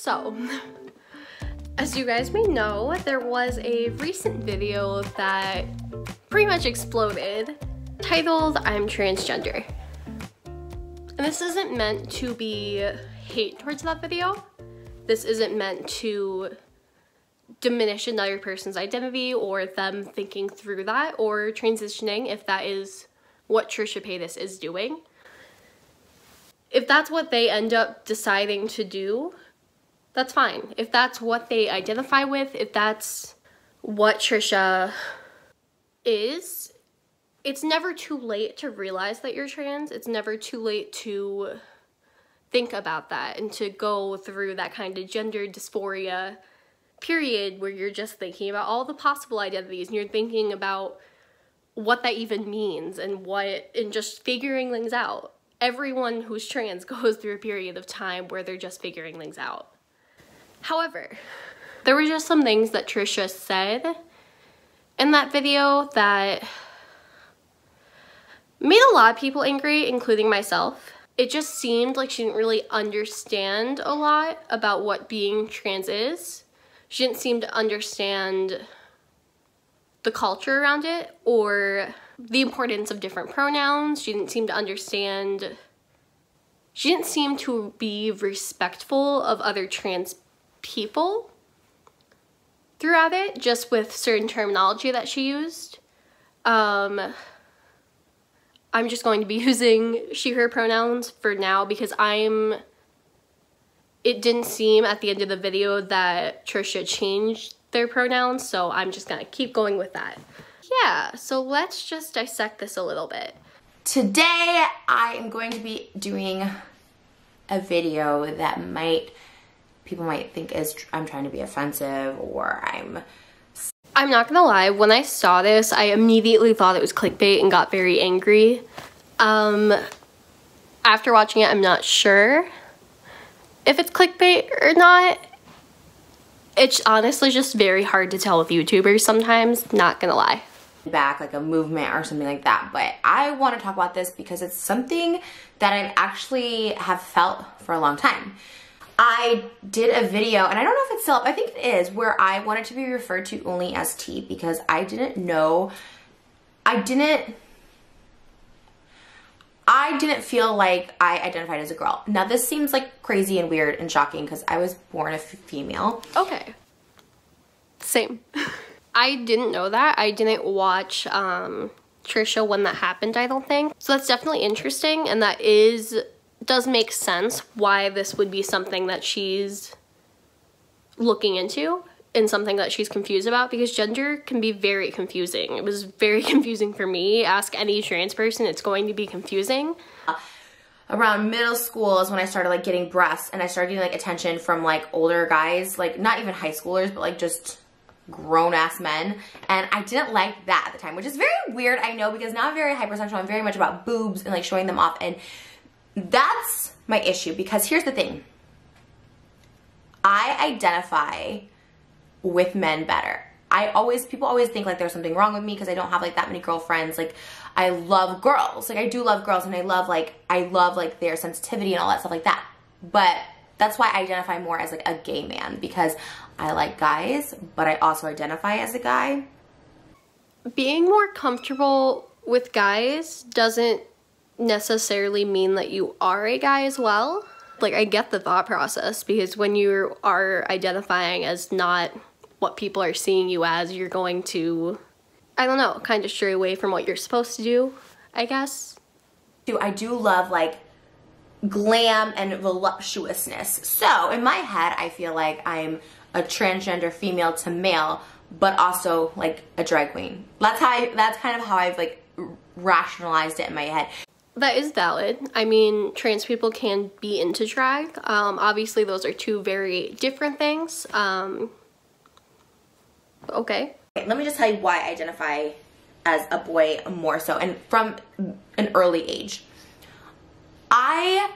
So, as you guys may know, there was a recent video that pretty much exploded titled, "I'm Transgender." And this isn't meant to be hate towards that video. This isn't meant to diminish another person's identity or them thinking through that or transitioning if that is what Trisha Paytas is doing. If that's what they end up deciding to do, that's fine. If that's what they identify with, if that's what Trisha is, it's never too late to realize that you're trans. It's never too late to think about that and to go through that kind of gender dysphoria period where you're just thinking about all the possible identities and you're thinking about what that even means and just figuring things out. Everyone who's trans goes through a period of time where they're just figuring things out. However, there were just some things that Trisha said in that video that made a lot of people angry, including myself. It just seemed like she didn't really understand a lot about what being trans is. She didn't seem to understand the culture around it or the importance of different pronouns. She didn't seem to understand. She didn't seem to be respectful of other trans people throughout it, just with certain terminology that she used. I'm just going to be using she, her pronouns for now because it didn't seem at the end of the video that Trisha changed their pronouns, so I'm just gonna keep going with that. Yeah, so let's just dissect this a little bit. Today, I am going to be doing a video that people might think is I'm trying to be offensive or I'm not gonna lie, when I saw this, I immediately thought it was clickbait and got very angry. After watching it, I'm not sure if it's clickbait or not. It's honestly just very hard to tell with YouTubers sometimes, not gonna lie. Back like a movement or something like that, but I want to talk about this because it's something that I've actually have felt for a long time. I did a video, and I don't know if it's still up, I think it is, where I wanted to be referred to only as T because I didn't feel like I identified as a girl. Now this seems like crazy and weird and shocking because I was born a female. Okay. Same. I didn't know that. I didn't watch Trisha when that happened, I don't think. So that's definitely interesting, and that does make sense why this would be something that she's looking into and something that she's confused about, because gender can be very confusing. It was very confusing for me. Ask any trans person, it's going to be confusing. Around middle school is when I started like getting breasts, and I started getting like attention from like older guys, like not even high schoolers, but like just grown-ass men, and I didn't like that at the time, which is very weird, I know, because now I'm very hypersexual. I'm very much about boobs and like showing them off, and that's my issue, because here's the thing. I identify with men better. People always think like there's something wrong with me because I don't have like that many girlfriends. Like I love girls. Like I do love girls, and I love their sensitivity and all that stuff like that. But that's why I identify more as like a gay man, because I like guys, but I also identify as a guy. Being more comfortable with guys doesn't necessarily mean that you are a guy as well. Like I get the thought process, because when you are identifying as not what people are seeing you as, you're going to, I don't know, kind of stray away from what you're supposed to do, I guess. I do love like glam and voluptuousness. So in my head, I feel like I'm a transgender female to male, but also like a drag queen. That's kind of how I've like rationalized it in my head. That is valid. I mean, trans people can be into drag. Obviously, those are two very different things. Okay, let me just tell you why I identify as a boy more so, and from an early age. I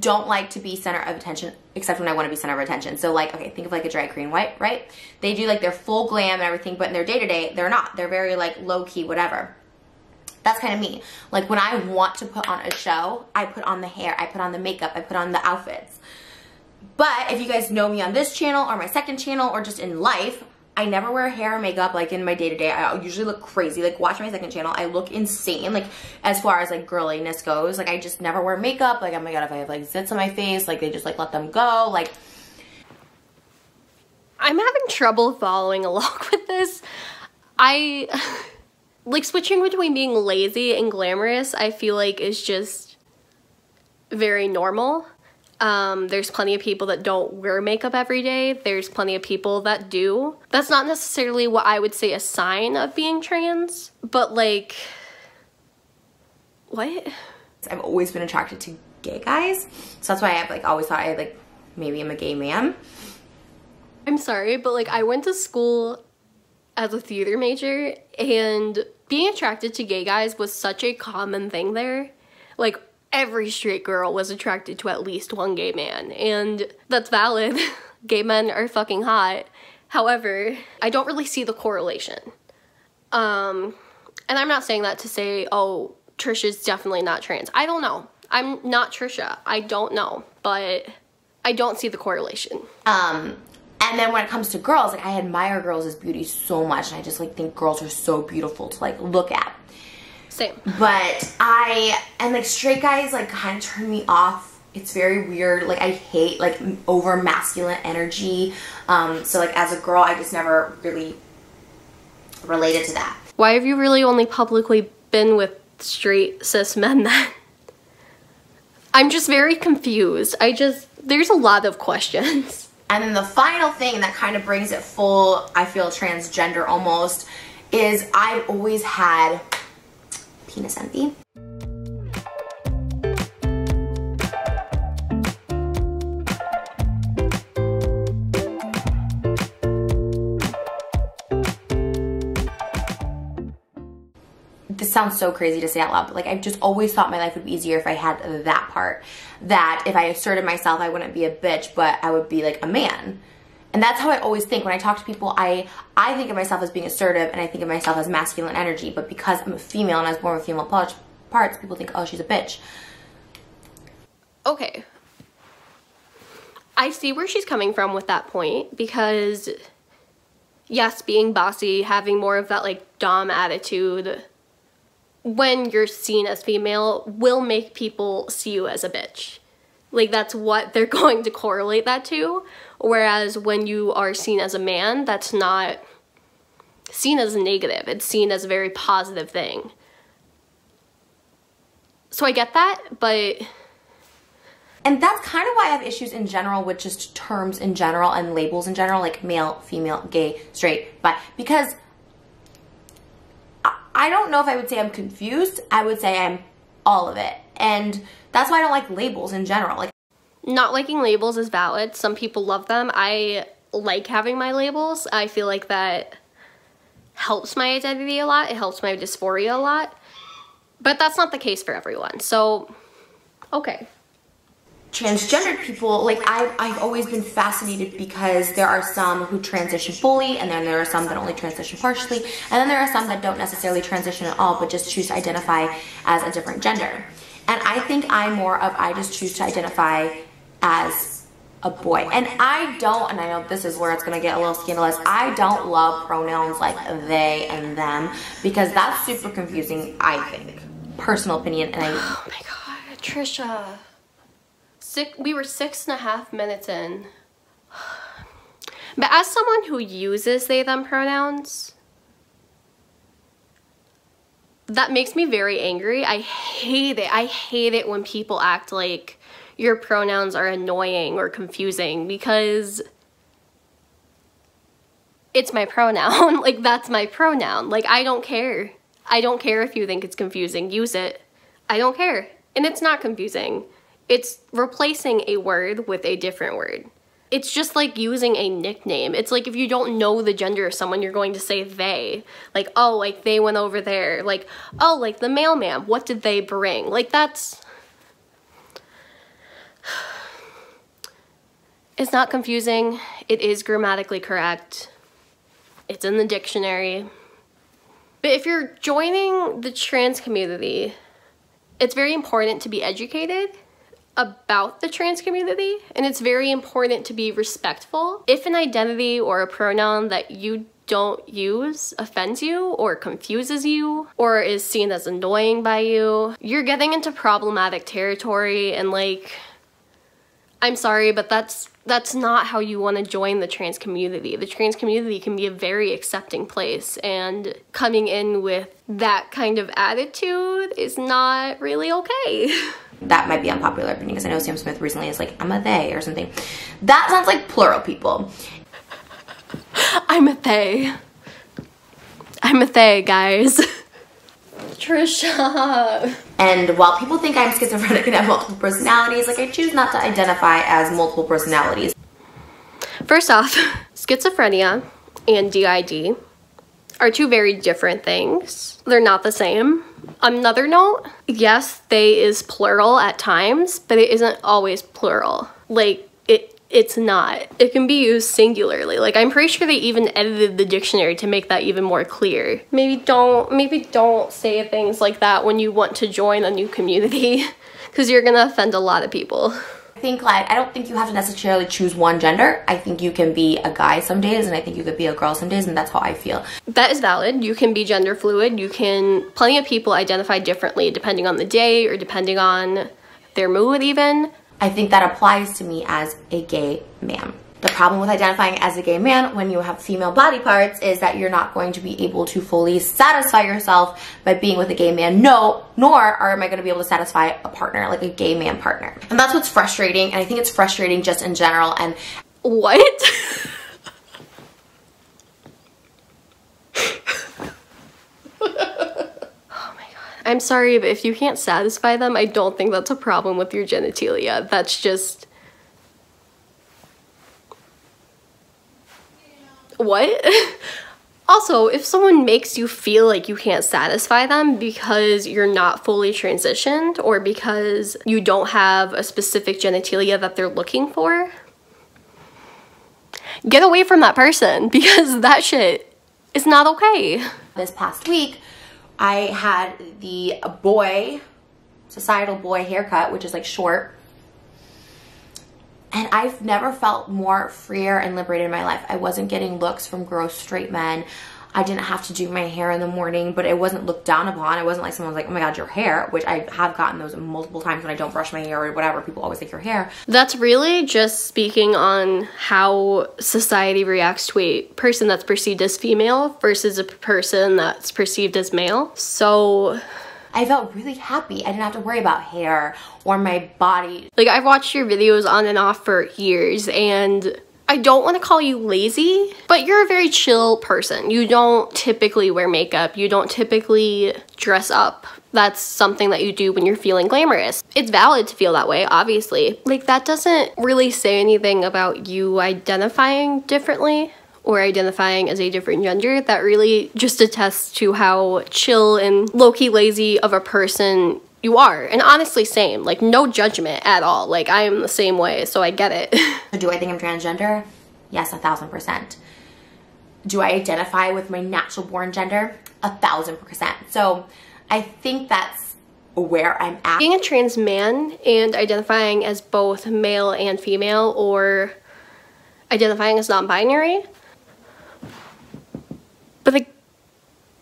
don't like to be center of attention, except when I want to be center of attention. So like, okay, think of like a drag queen, right? They do like their full glam and everything, but in their day-to-day, they're not. They're very like low-key, whatever. That's kind of me. Like when I want to put on a show, I put on the hair, I put on the makeup, I put on the outfits. But if you guys know me on this channel or my second channel or just in life, I never wear hair or makeup like in my day-to-day. I usually look crazy. Like, watch my second channel. I look insane, like, as far as, like, girliness goes. Like, I just never wear makeup. Like, oh my god, if I have, like, zits on my face, like, they just, like, let them go. Like, I'm having trouble following along with this. Like, switching between being lazy and glamorous, I feel like is just very normal. There's plenty of people that don't wear makeup every day. There's plenty of people that do. That's not necessarily what I would say a sign of being trans, but like, what? I've always been attracted to gay guys, so that's why I've like always thought I like maybe I'm a gay man. I'm sorry, but like I went to school as a theater major, and being attracted to gay guys was such a common thing there. Like, every straight girl was attracted to at least one gay man, and that's valid. Gay men are fucking hot. However, I don't really see the correlation. And I'm not saying that to say, oh, Trisha's definitely not trans. I don't know. I'm not Trisha. I don't know, but I don't see the correlation. And then when it comes to girls, like, I admire girls as beauty so much, and I just like think girls are so beautiful to like look at. Same. But like straight guys like kind of turn me off. It's very weird. Like, I hate like over masculine energy. So like as a girl, I just never really related to that. Why have you really only publicly been with straight cis men then? I'm just very confused. There's a lot of questions. And then the final thing that kind of brings it full, I feel transgender almost, is I've always had penis envy. This sounds so crazy to say out loud, but like I've just always thought my life would be easier if I had that part. That if I asserted myself, I wouldn't be a bitch, but I would be like a man. And that's how I always think. When I talk to people, I think of myself as being assertive, and I think of myself as masculine energy. But because I'm a female and I was born with female parts, people think, oh, she's a bitch. Okay. I see where she's coming from with that point, because yes, being bossy, having more of that like dom attitude when you're seen as female will make people see you as a bitch. Like, that's what they're going to correlate that to. Whereas when you are seen as a man, that's not seen as a negative. It's seen as a very positive thing. So I get that, but... And that's kind of why I have issues in general with just terms in general and labels in general, like male, female, gay, straight, bi, because I don't know if I would say I'm confused. I would say I'm all of it. And that's why I don't like labels in general. Like, not liking labels is valid. Some people love them. I like having my labels. I feel like that helps my identity a lot. It helps my dysphoria a lot. But that's not the case for everyone. So, okay. Transgendered people, like, I've always been fascinated because there are some who transition fully, and then there are some that only transition partially, and then there are some that don't necessarily transition at all but just choose to identify as a different gender. And I think I'm more of, I just choose to identify as a boy. And I don't, and I know this is where it's going to get a little scandalous, I don't love pronouns like they and them, because that's super confusing, I think. Personal opinion. And oh my god, Trisha. We were 6.5 minutes in. But as someone who uses they, them pronouns, that makes me very angry. I hate it. I hate it when people act like your pronouns are annoying or confusing, because it's my pronoun. Like, that's my pronoun. Like, I don't care. I don't care if you think it's confusing. Use it. I don't care. And it's not confusing. It's replacing a word with a different word. It's just like using a nickname. It's like if you don't know the gender of someone, you're going to say they. Like, oh, like they went over there. Like, oh, like the mailman, what did they bring? Like, that's... It's not confusing. It is grammatically correct. It's in the dictionary. But if you're joining the trans community, it's very important to be educated about the trans community, and it's very important to be respectful. If an identity or a pronoun that you don't use offends you or confuses you or is seen as annoying by you, you're getting into problematic territory, and like, I'm sorry, but that's not how you want to join the trans community. The trans community can be a very accepting place, and coming in with that kind of attitude is not really okay. That might be unpopular opinion, because I know Sam Smith recently is like, I'm a they or something. That sounds like plural people. I'm a they. I'm a they, guys. Trisha. And while people think I'm schizophrenic and have multiple personalities, like, I choose not to identify as multiple personalities. First off, schizophrenia and DID are two very different things. They're not the same. Another note, yes, they is plural at times, but it isn't always plural. Like, it's not. It can be used singularly. Like, I'm pretty sure they even edited the dictionary to make that even more clear. Maybe don't say things like that when you want to join a new community, because you're gonna offend a lot of people. I think, like, I don't think you have to necessarily choose one gender. I think you can be a guy some days, and I think you could be a girl some days, and that's how I feel. That is valid. You can be gender fluid. You can, plenty of people identify differently depending on the day or depending on their mood even. I think that applies to me as a gay man. The problem with identifying as a gay man when you have female body parts is that you're not going to be able to fully satisfy yourself by being with a gay man. No, nor am I going to be able to satisfy a partner, like a gay man partner. And that's what's frustrating, and I think it's frustrating just in general. And what? I'm sorry, but if you can't satisfy them, I don't think that's a problem with your genitalia. That's just... what? Also, if someone makes you feel like you can't satisfy them because you're not fully transitioned or because you don't have a specific genitalia that they're looking for, get away from that person, because that shit is not okay. This past week, I had the societal boy haircut, which is like short. And I've never felt more freer and liberated in my life. I wasn't getting looks from gross straight men. I didn't have to do my hair in the morning, but it wasn't looked down upon. It wasn't like someone was like, oh my God, your hair, which I have gotten those multiple times when I don't brush my hair or whatever. People always like, your hair. That's really just speaking on how society reacts to a person that's perceived as female versus a person that's perceived as male. So I felt really happy. I didn't have to worry about hair or my body. Like, I've watched your videos on and off for years, and I don't want to call you lazy, but you're a very chill person. You don't typically wear makeup. You don't typically dress up. That's something that you do when you're feeling glamorous. It's valid to feel that way, obviously. Like, that doesn't really say anything about you identifying differently or identifying as a different gender. That really just attests to how chill and low-key lazy of a person you are. And honestly, same. Like, no judgment at all. Like, I am the same way, so I get it. Do I think I'm transgender? Yes, 1000%. Do I identify with my natural born gender? 1000%. So I think that's where I'm at. Being a trans man and identifying as both male and female, or identifying as non-binary, but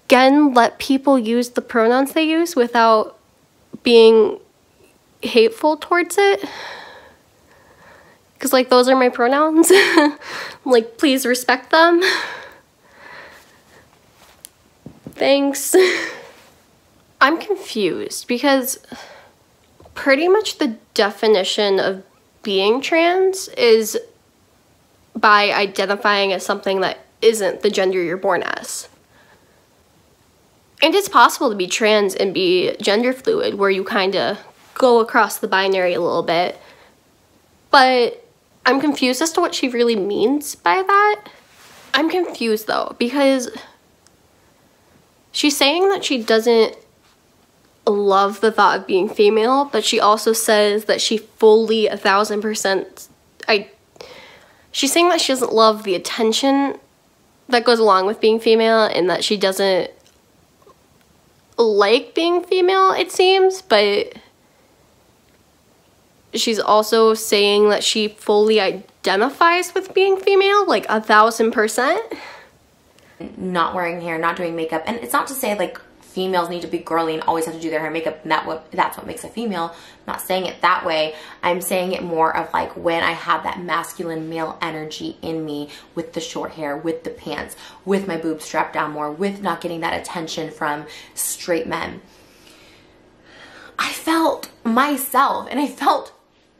again, let people use the pronouns they use without being hateful towards it, because like, those are my pronouns. Like, please respect them. Thanks. I'm confused because pretty much the definition of being trans is by identifying as something that isn't the gender you're born as. And it's possible to be trans and be gender fluid, where you kind of go across the binary a little bit. But I'm confused as to what she really means by that. I'm confused though, because she's saying that she doesn't love the thought of being female, but she also says that she fully 1000%... She's saying that she doesn't love the attention that goes along with being female, and that she doesn't like being female, it seems, but She's also saying that she fully identifies with being female, like 1000%. Not wearing hair, not doing makeup. And it's not to say like females need to be girly and always have to do their hair and makeup, and that's what makes a female. I'm not saying it that way. I'm saying it more of like when I have that masculine male energy in me with the short hair, with the pants, with my boobs strapped down more, with not getting that attention from straight men. I felt myself and I felt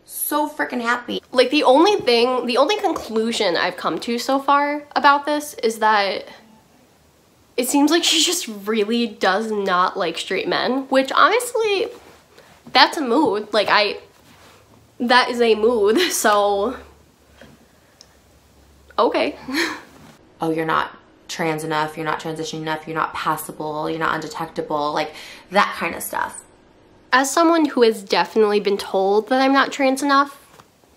so freaking happy. Like the only conclusion I've come to so far about this is that it seems like she just really does not like straight men, which honestly, that's a mood. Like that is a mood, so okay. Oh, you're not trans enough, you're not transitioning enough, you're not passable, you're not undetectable, like that kind of stuff. As someone who has definitely been told that I'm not trans enough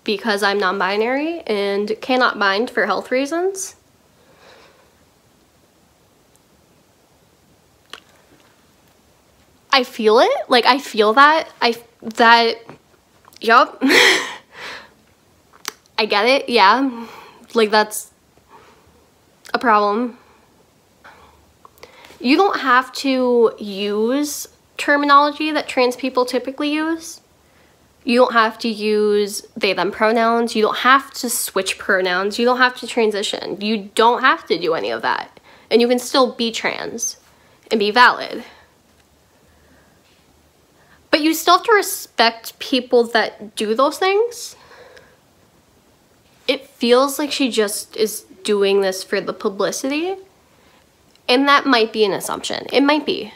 because I'm non-binary and cannot bind for health reasons, I feel it. Like, I feel that. Yup. I get it, yeah. Like, that's a problem. You don't have to use terminology that trans people typically use. You don't have to use they, them pronouns. You don't have to switch pronouns. You don't have to transition. You don't have to do any of that. And you can still be trans and be valid. But you still have to respect people that do those things. It feels like she just is doing this for the publicity. And that might be an assumption. It might be.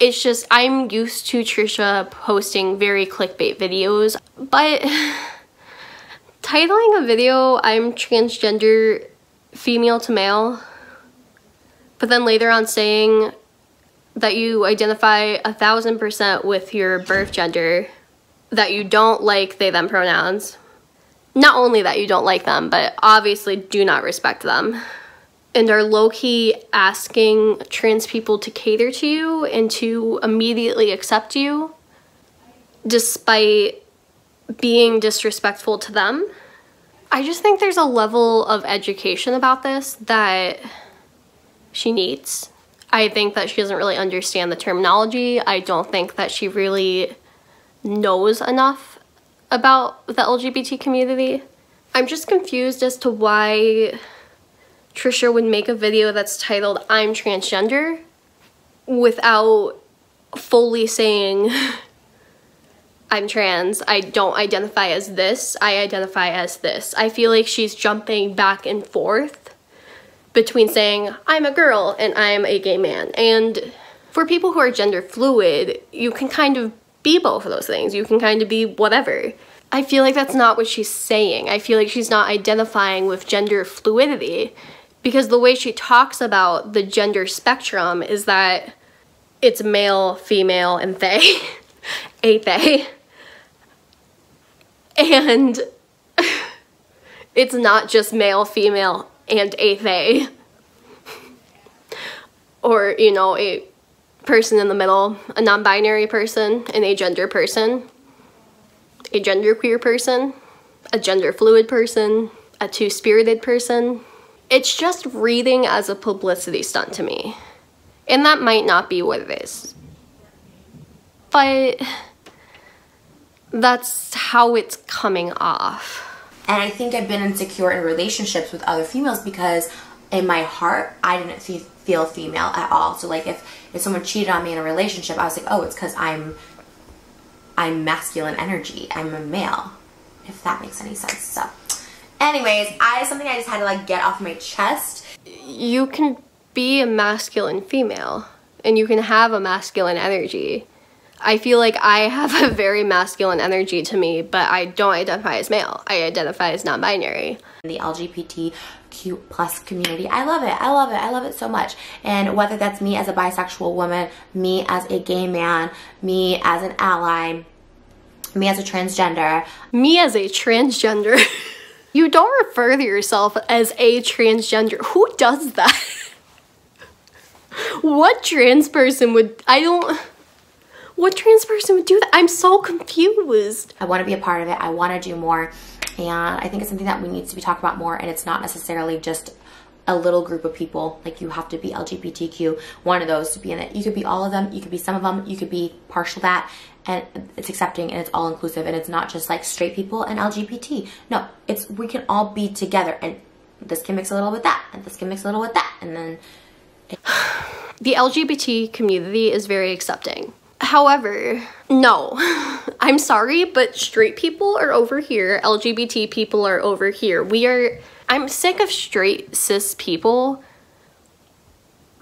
It's just, I'm used to Trisha posting very clickbait videos, but titling a video, I'm transgender female to male, but then later on saying that you identify 1000% with your birth gender, that you don't like they, them pronouns. Not only that you don't like them, but obviously do not respect them. And are low-key asking trans people to cater to you and to immediately accept you despite being disrespectful to them. I just think there's a level of education about this that she needs. I think that she doesn't really understand the terminology. I don't think that she really knows enough about the LGBT community. I'm just confused as to why Trisha would make a video that's titled I'm transgender without fully saying I'm trans, I don't identify as this, I identify as this. I feel like she's jumping back and forth between saying I'm a girl and I'm a gay man. And for people who are gender fluid, you can kind of be both of those things. You can kind of be whatever. I feel like that's not what she's saying. I feel like she's not identifying with gender fluidity, because the way she talks about the gender spectrum is that it's male, female, and they, a they. And it's not just male, female, and a they. Or, you know, a person in the middle, a non-binary person, an agender person, a genderqueer person, a gender fluid person, a two-spirited person. It's just reading as a publicity stunt to me. And that might not be what it is. But that's how it's coming off. And I think I've been insecure in relationships with other females because in my heart, I didn't feel female at all. So like if someone cheated on me in a relationship, I was like, oh, it's because I'm masculine energy. I'm a male, if that makes any sense. So anyways, something I just had to like get off my chest. You can be a masculine female and you can have a masculine energy. I feel like I have a very masculine energy to me, but I don't identify as male. I identify as non-binary. The LGBTQ+ community, I love it. I love it. I love it so much. And whether that's me as a bisexual woman, me as a gay man, me as an ally, me as a transgender. Me as a transgender. You don't refer to yourself as a transgender. Who does that? What trans person would... I don't... What trans person would do that? I'm so confused. I want to be a part of it. I want to do more. And I think it's something that we need to be talking about more. And it's not necessarily just a little group of people. Like, you have to be LGBTQ, one of those, to be in it. You could be all of them. You could be some of them. You could be partial that. And it's accepting and it's all inclusive. And it's not just like straight people and LGBT. No, it's, we can all be together. And this can mix a little with that. And this can mix a little with that. And then... The LGBT community is very accepting. However, no, I'm sorry, but straight people are over here. LGBT people are over here. I'm sick of straight cis people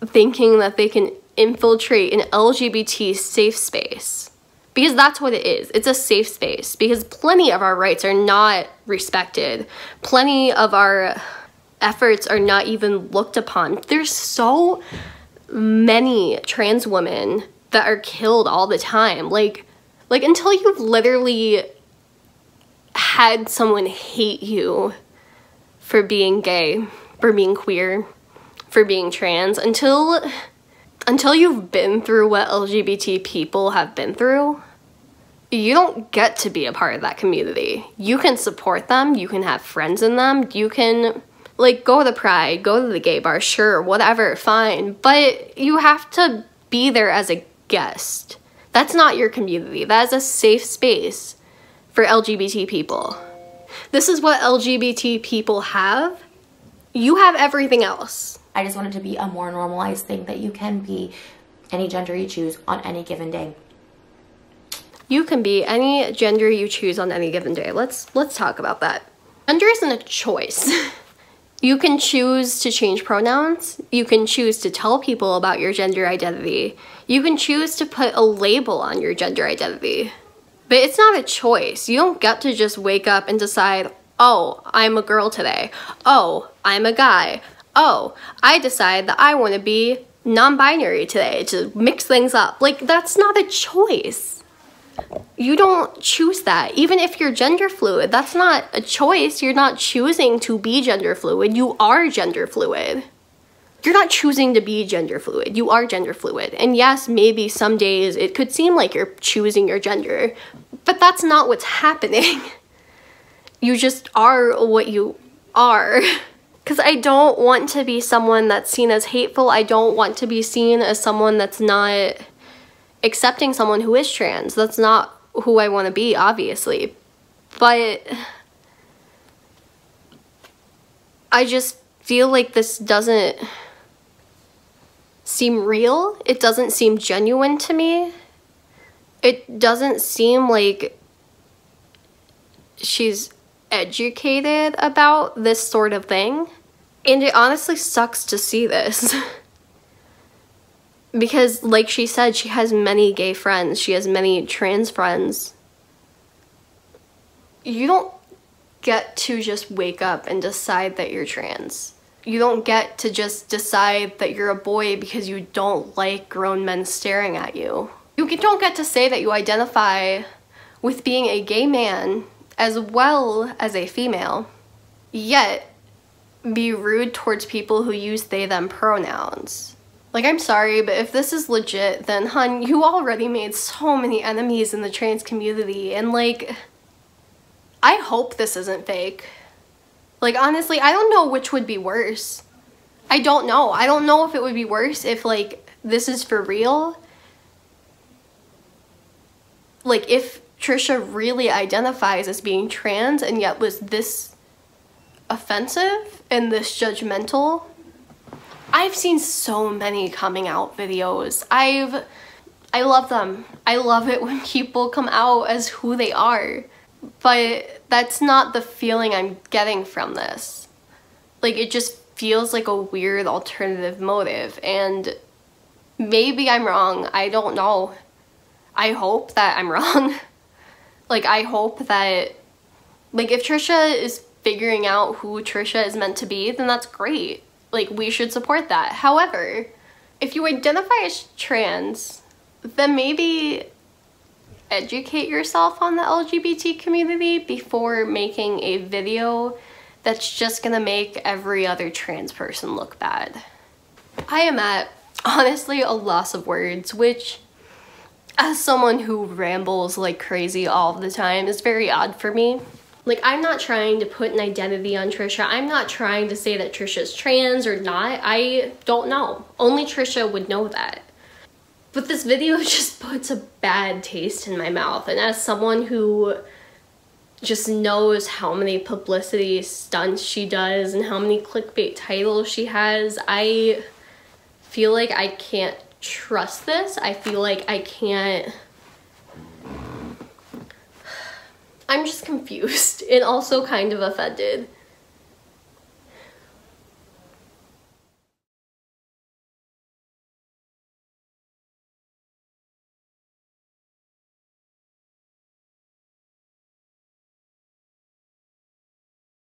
thinking that they can infiltrate an LGBT safe space, because that's what it is. It's a safe space, because plenty of our rights are not respected. Plenty of our efforts are not even looked upon. There's so many trans women that are killed all the time. Like until you've literally had someone hate you for being gay, for being queer, for being trans, until you've been through what LGBT people have been through, you don't get to be a part of that community. You can support them, you can have friends in them, you can like go to the pride, go to the gay bar, sure, whatever, fine, but you have to be there as a guest. That's not your community. That is a safe space for LGBT people. This is what LGBT people have. You have everything else. I just want it to be a more normalized thing that you can be any gender you choose on any given day. You can be any gender you choose on any given day. Let's talk about that. Gender isn't a choice. You can choose to change pronouns. You can choose to tell people about your gender identity. You can choose to put a label on your gender identity. But it's not a choice. You don't get to just wake up and decide, oh, I'm a girl today. Oh, I'm a guy. Oh, I decide that I want to be non-binary today, to mix things up. Like, that's not a choice. You don't choose that. Even if you're gender fluid, that's not a choice. You're not choosing to be gender fluid. You are gender fluid. You're not choosing to be gender fluid. You are gender fluid. And yes, maybe some days it could seem like you're choosing your gender, but that's not what's happening. You just are what you are. Because I don't want to be someone that's seen as hateful. I don't want to be seen as someone that's not accepting someone who is trans. That's not who I want to be, obviously. But I just feel like this doesn't seem real. It doesn't seem genuine to me. It doesn't seem like she's educated about this sort of thing. And it honestly sucks to see this. Because, like she said, she has many gay friends. She has many trans friends. You don't get to just wake up and decide that you're trans. You don't get to just decide that you're a boy because you don't like grown men staring at you. You don't get to say that you identify with being a gay man as well as a female, yet be rude towards people who use they/them pronouns. Like, I'm sorry, but if this is legit, then, hun, you already made so many enemies in the trans community, and, like, I hope this isn't fake. Like, honestly, I don't know which would be worse. I don't know. I don't know if it would be worse if, like, this is for real. Like, if Trisha really identifies as being trans and yet was this offensive and this judgmental. I've seen so many coming out videos. I love them. I love it when people come out as who they are. But that's not the feeling I'm getting from this. Like, it just feels like a weird alternative motive. And maybe I'm wrong. I don't know. I hope that I'm wrong. Like, I hope that... Like, if Trisha is figuring out who Trisha is meant to be, then that's great. Like, we should support that. However, if you identify as trans, then maybe educate yourself on the LGBT community before making a video that's just gonna make every other trans person look bad. I am at, honestly, a loss of words, which as someone who rambles like crazy all the time, it's very odd for me. Like, I'm not trying to put an identity on Trisha. I'm not trying to say that Trisha's trans or not. I don't know. Only Trisha would know that. But this video just puts a bad taste in my mouth. And as someone who just knows how many publicity stunts she does and how many clickbait titles she has, I feel like I can't trust this. I feel like I can't... I'm just confused and also kind of offended.